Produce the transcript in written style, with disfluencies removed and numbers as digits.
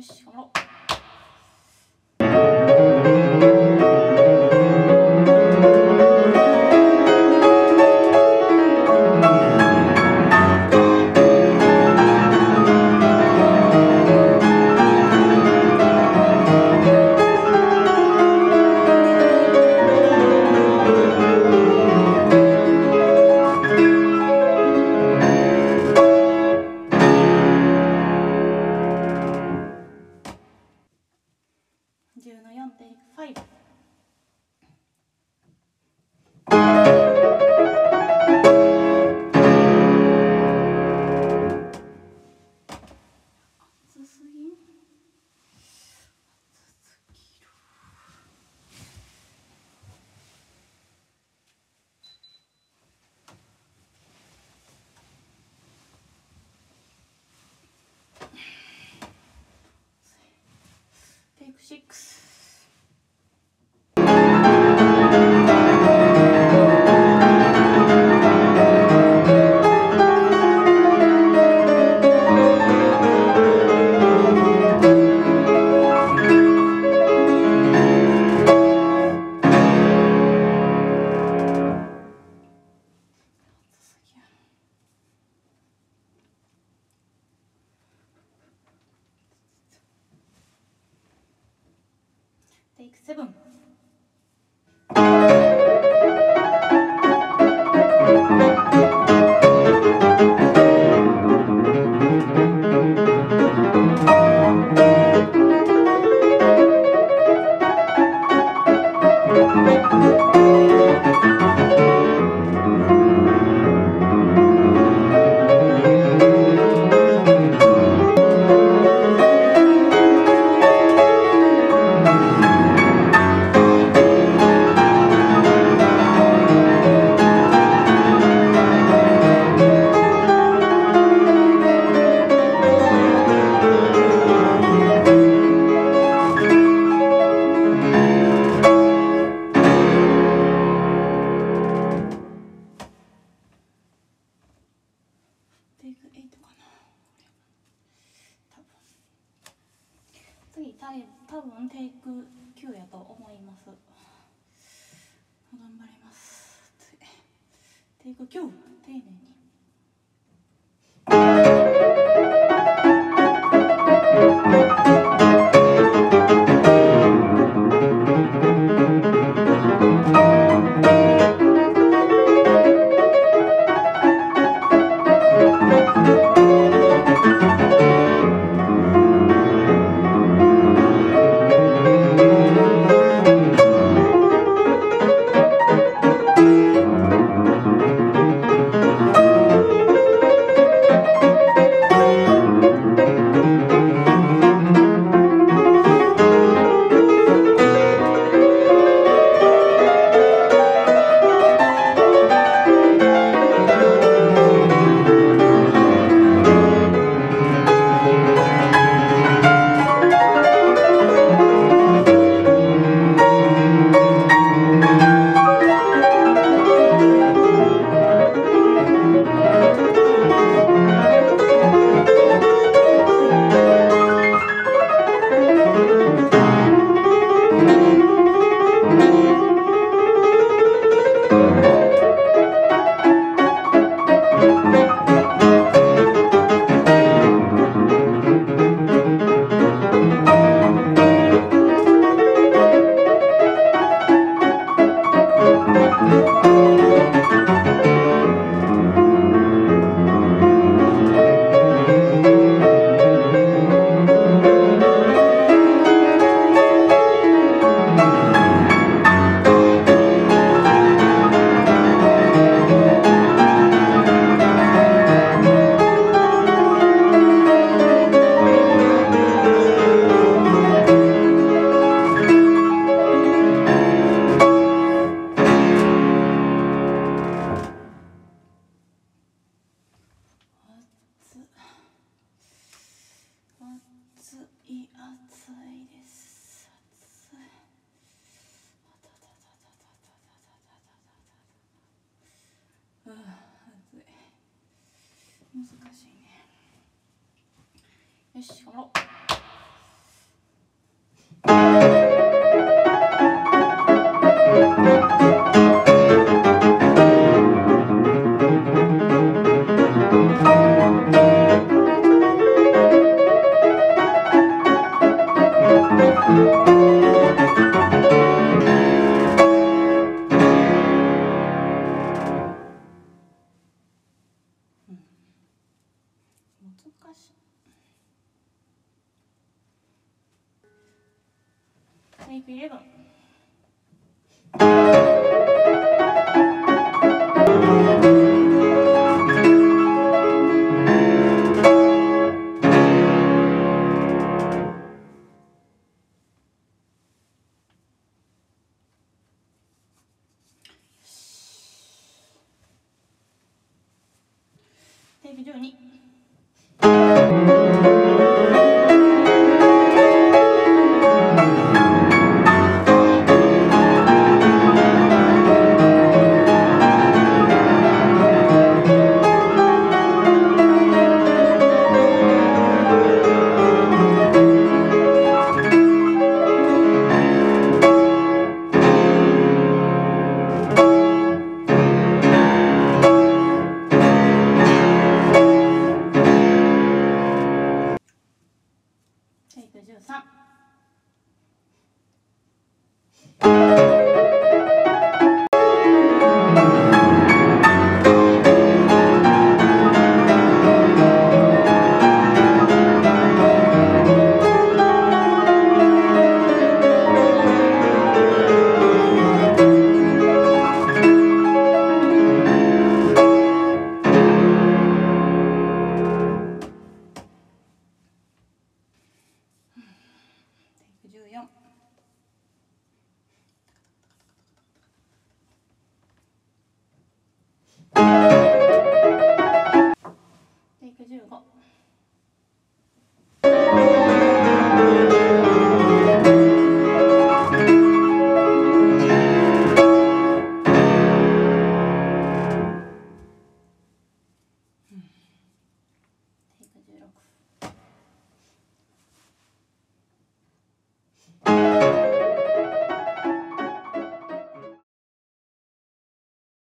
よし、頑張ろう。難しいね。よし、頑張ろう。mi periodo.